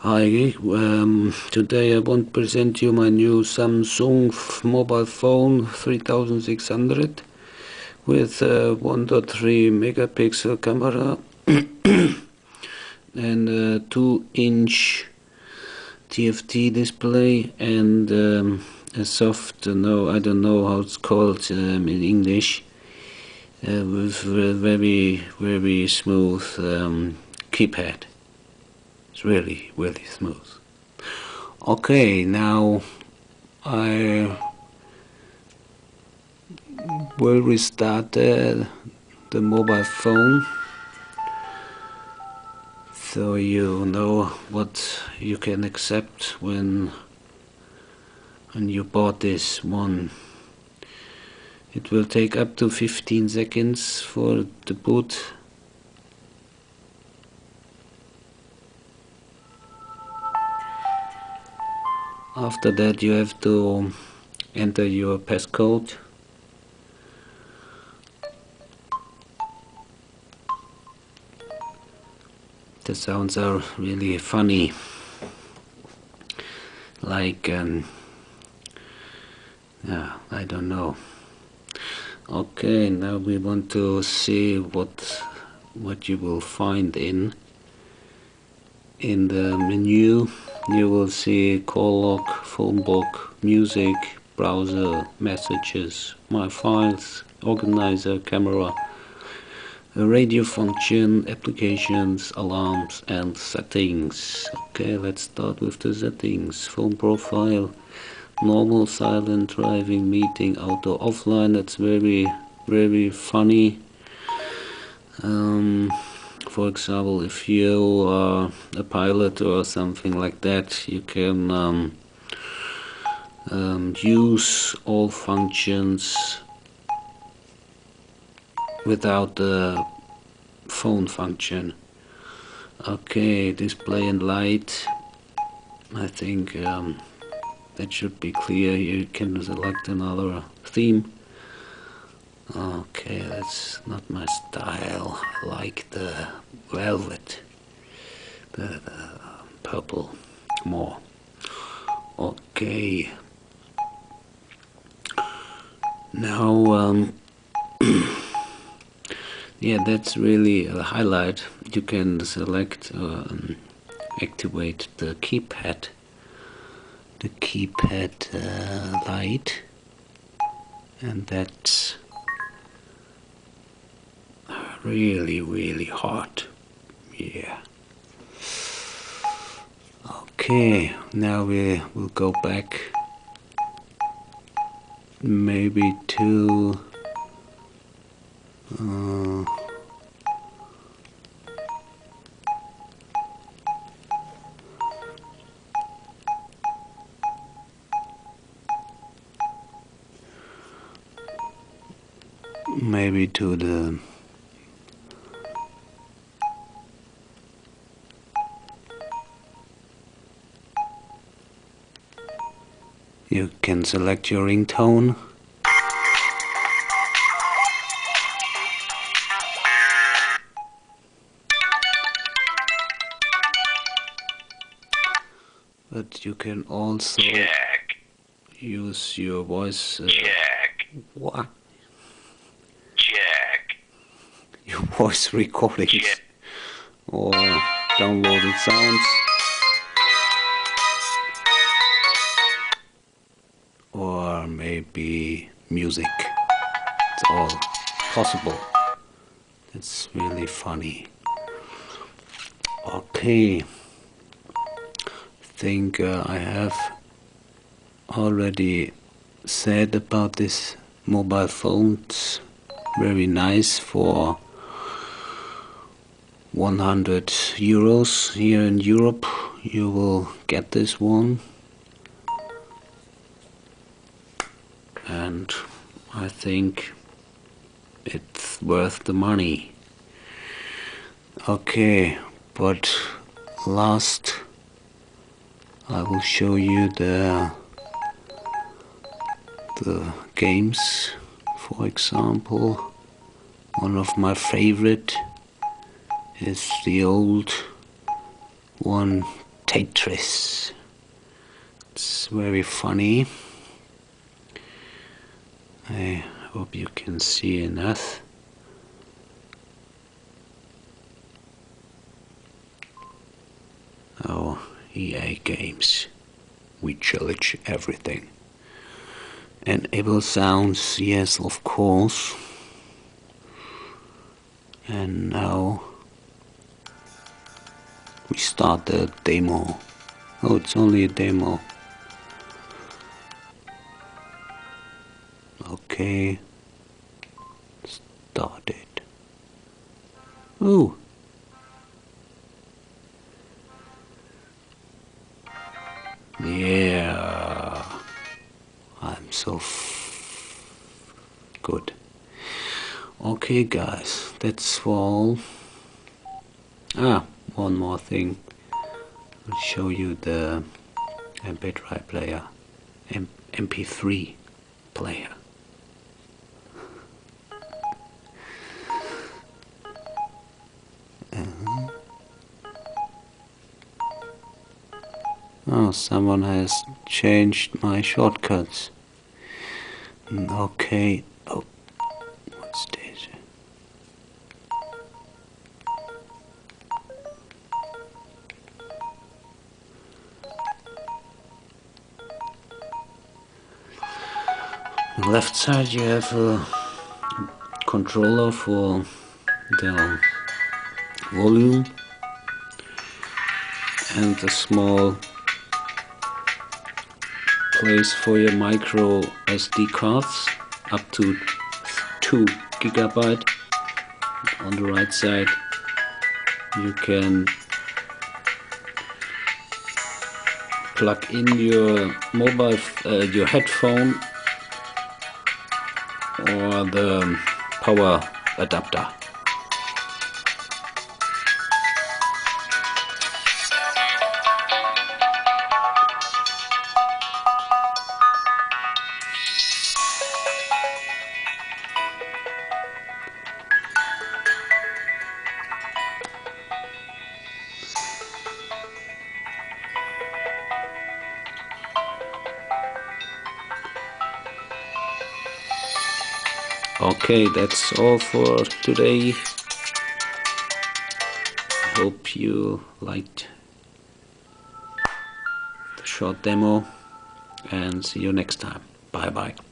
Hi, today I want to present you my new Samsung mobile phone 3600 with 1.3 megapixel camera and 2-inch TFT display and a soft, no, I don't know how it's called in English, with very, very smooth keypad. It's really, really smooth. Okay, now I will restart the mobile phone so you know what you can accept when you bought this one. It will take up to 15 seconds for the boot. After that you have to enter your passcode. The sounds are really funny, like yeah, I don't know. Okay, now we want to see what you will find in the menu. You will see call log, phone book, music, browser, messages, my files, organizer, camera, radio function, applications, alarms and settings. Okay, let's start with the settings. Phone profile, normal, silent, driving, meeting, auto, offline. That's very, very funny. For example, if you are a pilot or something like that, you can use all functions without the phone function. Okay, display and light. I think that should be clear. You can select another theme. Okay, that's not my style. I like the velvet, the purple more. Okay, now yeah, that's really a highlight. You can select activate the keypad light, and that's really, really hard. Yeah. Okay, now we will go back maybe to maybe to the you can select your ringtone. But you can also check. Use your voice. Check. What? Check. Your voice recordings. Check. Or downloaded sounds. Or maybe music. It's all possible. It's really funny. Okay, I think I have already said about this mobile phone. It's very nice for €100 here in Europe. You will get this one. And I think it's worth the money. Okay, but last I will show you the games. For example, one of my favorite is the old one, Tetris. It's very funny. I hope you can see enough. Oh, EA games. We challenge everything. Enable sounds, yes, of course. And now we start the demo. Oh, it's only a demo. Okay. Start it. Ooh. Yeah. I'm so good. Okay, guys, that's all. Ah, one more thing. I'll show you the MP3 player, MP3 player. Oh, someone has changed my shortcuts. Okay. Oh, what's this? On the left side you have a controller for the volume and a small place for your micro SD cards up to 2 GB. On the right side you can plug in your mobile, your headphone or the power adapter. Okay, that's all for today. I hope you liked the short demo and see you next time. Bye bye.